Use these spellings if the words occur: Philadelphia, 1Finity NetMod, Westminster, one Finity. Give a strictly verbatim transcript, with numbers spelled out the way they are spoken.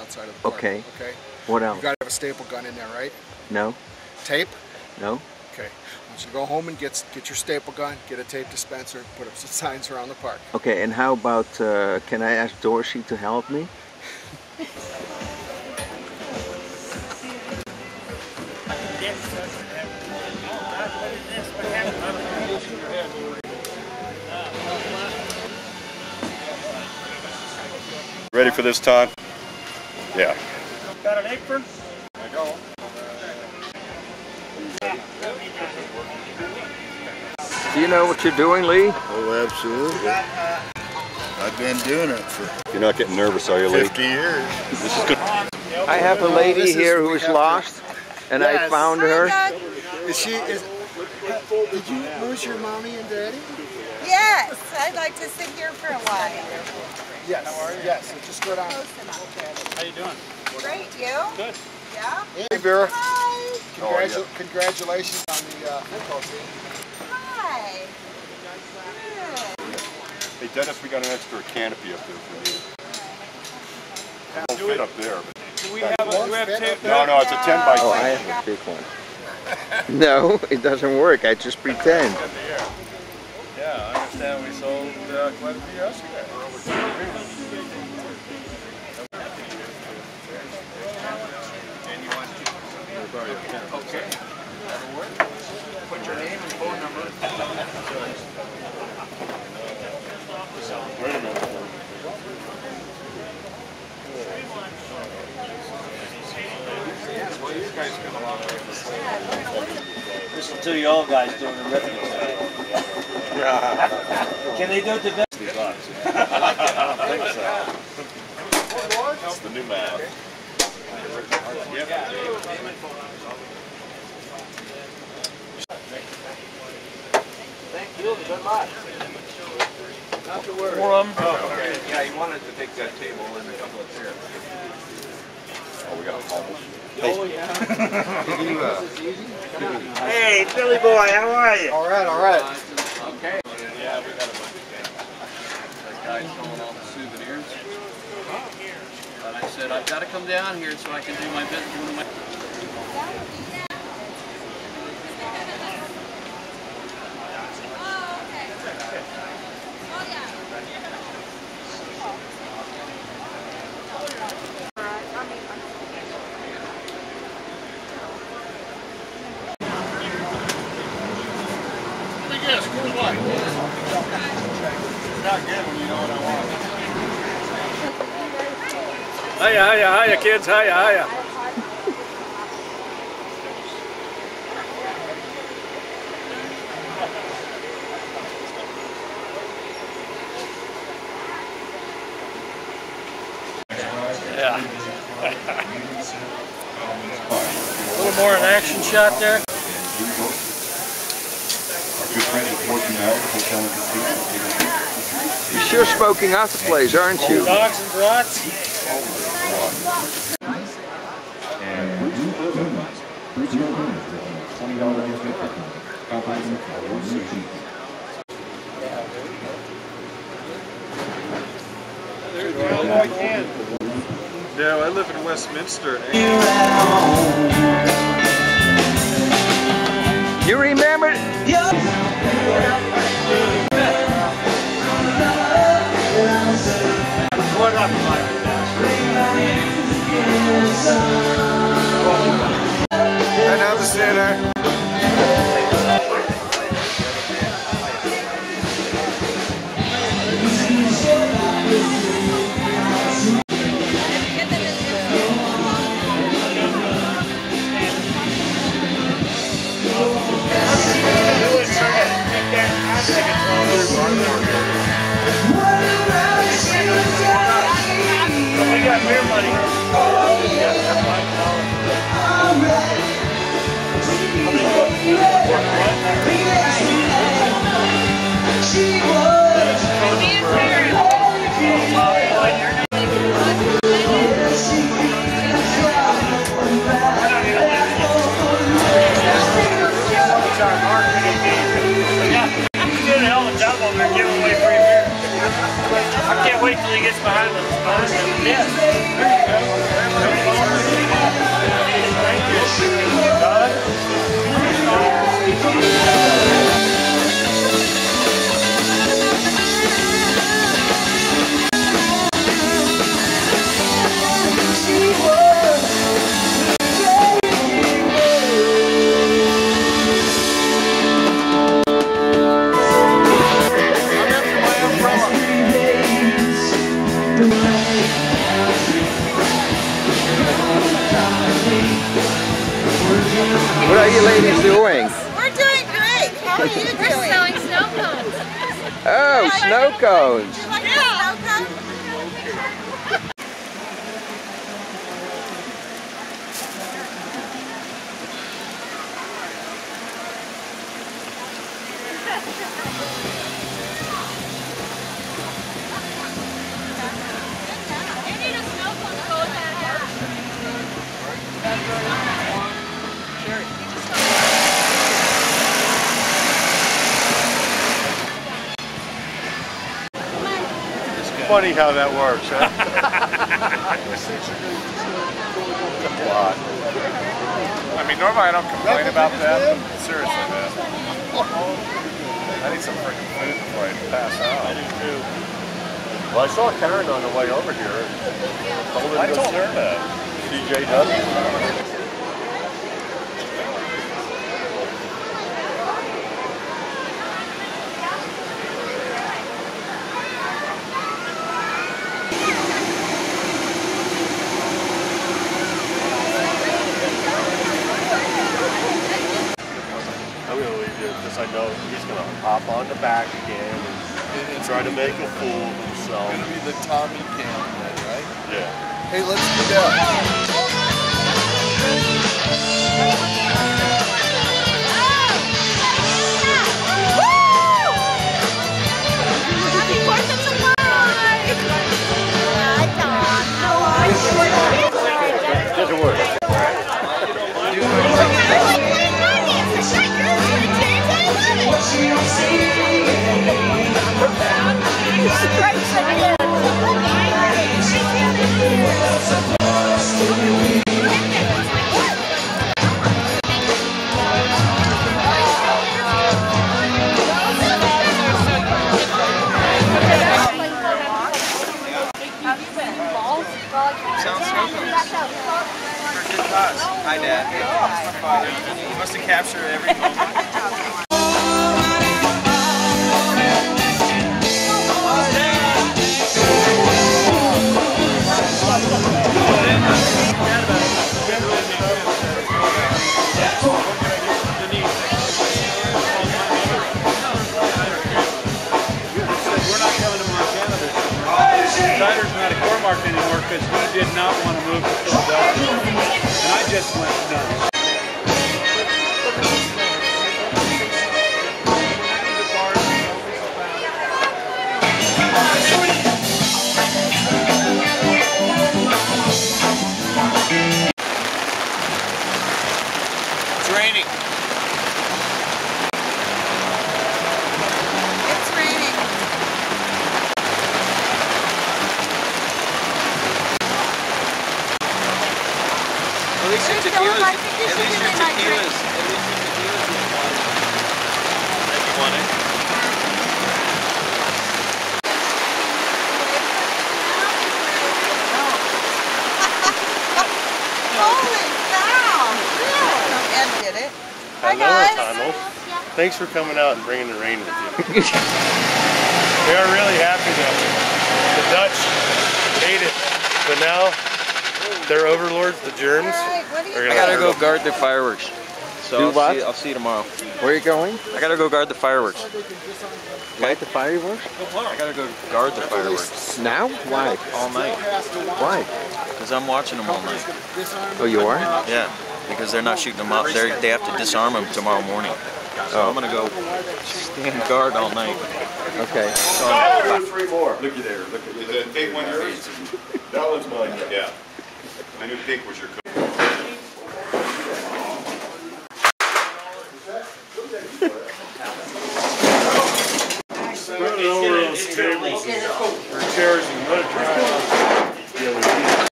outside of the park. Okay. Okay. What else? You gotta have a staple gun in there, right? No. Tape? No. Okay. I want you to go home and get get your staple gun, get a tape dispenser, and put up some signs around the park. Okay. And how about? Uh, can I ask Dorsey to help me? Ready for this time? Yeah. Got an apron? I don't. Do you know what you're doing, Lee? Oh, absolutely. I've been doing it for. You're not getting nervous, are you, Lee? fifty years. This is good. I have a lady is, here who is lost, to... and yes. I found her. Is she? Is, did you lose your mommy and daddy? Yes, I'd like to sit here for a while. Yes. How are you? Yes. Just go down. How you doing? Great. You? Good. Yeah. Hey, Vera. Hi. Congrats oh, yeah. Congratulations on the uh, football team. Hi. Good. Hey, Dennis, we got an extra canopy up there for you. It won't fit up there. But do we have a do we have tape? No, no, it's a ten by ten. Oh, I have a big one. No, it doesn't work. I just pretend. Yeah, I understand. We sold uh, quite a few yesterday. Okay. Put your name and phone number. Wait a minute. Well, these guys come a long way. Listen to you all guys doing the rhythm. Can they do it the best? I think so. That's the new man. Thank you, good luck. Not to worry. Oh, okay. Yeah, he wanted to take that table and a couple of chairs. Oh, we got a call. Oh, yeah. Hey, Billy boy, how are you? All right, all right. Okay. Yeah, we got a budget game. That guy's selling all the souvenirs. But I said, I've got to come down here so I can do my best. Doing my Hiya, hiya, hiya, kids, hiya, hiya. Yeah. A little more an action shot there. You're sure smoking out the place, aren't you? Dogs and brats. No, I live in Westminster. You remember? What up, Mike? And now the center. I can't wait till he gets behind us. Yeah. you ladies doing? We're doing great. How are you doing? We're selling snow cones. Oh, snow cones. Do you like yeah. snow cones? Funny how that works, huh? I mean, normally I don't complain about that, but seriously, man. I need some freaking food before I pass out. I do too. Well, I saw Karen on the way over here. I told her that. D J does. I know he's going to hop on the back again and it's try to make a fool of himself. It's going to be the Tommy Cam thing, right? Yeah. Hey, let's do that. Hi, Dad. You must have captured every moment. Anymore because we did not want to move to Philadelphia, and I just went nuts. It's raining. It's raining. At least your tequila's, at least your tequila's, at least your tequila's is one. If you want it. Holy cow! Yeah. Ed did it. Hi guys. Hello, Donald. Thanks for coming out and bringing the rain with you. We are really happy that the Dutch made it, but now their overlords, the germs. I gotta go guard the fireworks. So I'll see, I'll see you tomorrow. Where are you going? I gotta go guard the fireworks. Guard the fireworks? I gotta go guard the fireworks. Now? Why? All night. Why? Because I'm watching them all night. Oh, you are? Yeah. Because they're not shooting them up. They're, they have to disarm them tomorrow morning. So oh. I'm gonna go stand guard all night. Okay. So I've got three more. Look at there. Look at there. Take one of yours. That one's mine. Yeah. I knew pink was your code.